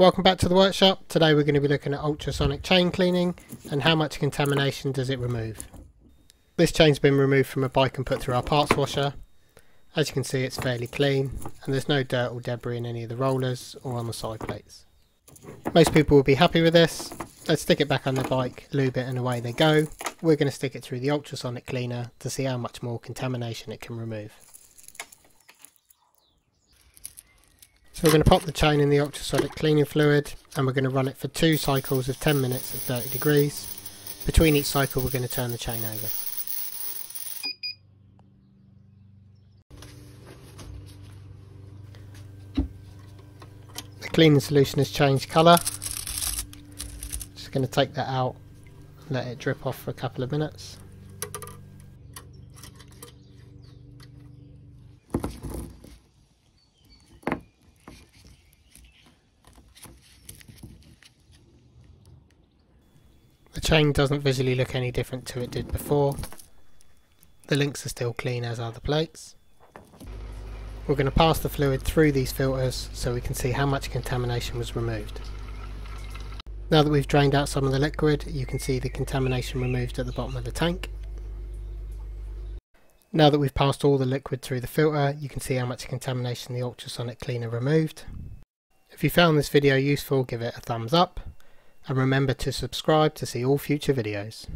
Welcome back to the workshop. Today we're going to be looking at ultrasonic chain cleaning and how much contamination does it remove. This chain's been removed from a bike and put through our parts washer. As you can see, it's fairly clean and there's no dirt or debris in any of the rollers or on the side plates. Most people will be happy with this. Let's stick it back on the bike, lube it, and away they go. We're going to stick it through the ultrasonic cleaner to see how much more contamination it can remove. So we're going to pop the chain in the ultrasonic cleaning fluid and we're going to run it for 2 cycles of 10 minutes at 30 degrees. Between each cycle we're going to turn the chain over. The cleaning solution has changed colour. Just going to take that out and let it drip off for a couple of minutes. The chain doesn't visually look any different to it did before. The links are still clean, as are the plates. We're going to pass the fluid through these filters so we can see how much contamination was removed. Now that we've drained out some of the liquid, you can see the contamination removed at the bottom of the tank. Now that we've passed all the liquid through the filter, you can see how much contamination the ultrasonic cleaner removed. If you found this video useful, give it a thumbs up. And remember to subscribe to see all future videos.